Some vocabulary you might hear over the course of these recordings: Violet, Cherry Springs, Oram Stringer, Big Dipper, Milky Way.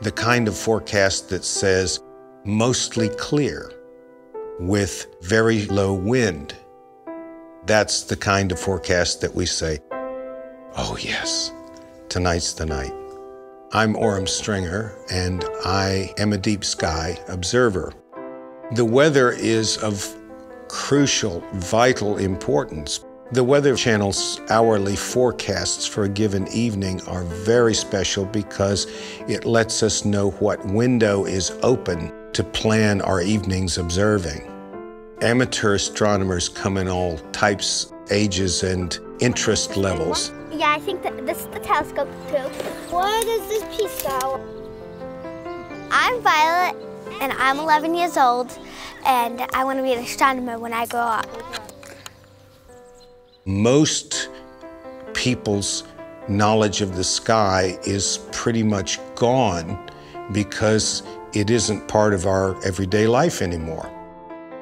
the kind of forecast that says mostly clear with very low wind. That's the kind of forecast that we say, oh yes, tonight's the night. I'm Oram Stringer, and I am a deep sky observer. The weather is of crucial, vital importance. The Weather Channel's hourly forecasts for a given evening are very special because it lets us know what window is open to plan our evening's observing. Amateur astronomers come in all types, ages, and interest levels. Yeah, I think that this is the telescope too. What is this piece though? I'm Violet, and I'm 11 years old, and I want to be an astronomer when I grow up. Most people's knowledge of the sky is pretty much gone because it isn't part of our everyday life anymore.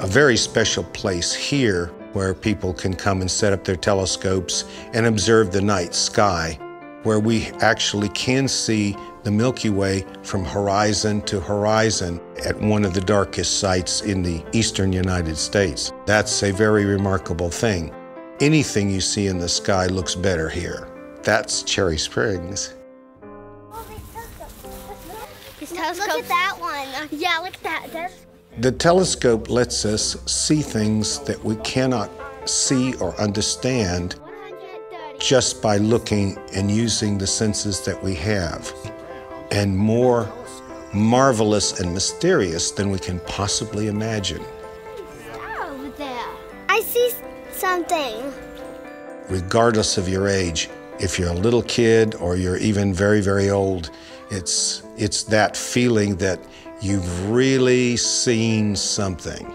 A very special place here where people can come and set up their telescopes and observe the night sky, where we actually can see the Milky Way from horizon to horizon at one of the darkest sites in the eastern United States. That's a very remarkable thing. Anything you see in the sky looks better here. That's Cherry Springs. Oh, these telescopes. Look at that one. Yeah, look at that. The telescope lets us see things that we cannot see or understand just by looking and using the senses that we have, and more marvelous and mysterious than we can possibly imagine. Over there. I see something. Regardless of your age, if you're a little kid or you're even very, very old, it's that feeling that you've really seen something.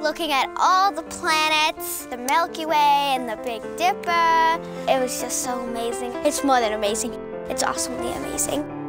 Looking at all the planets, the Milky Way and the Big Dipper, it was just so amazing. It's more than amazing. It's awesomely amazing.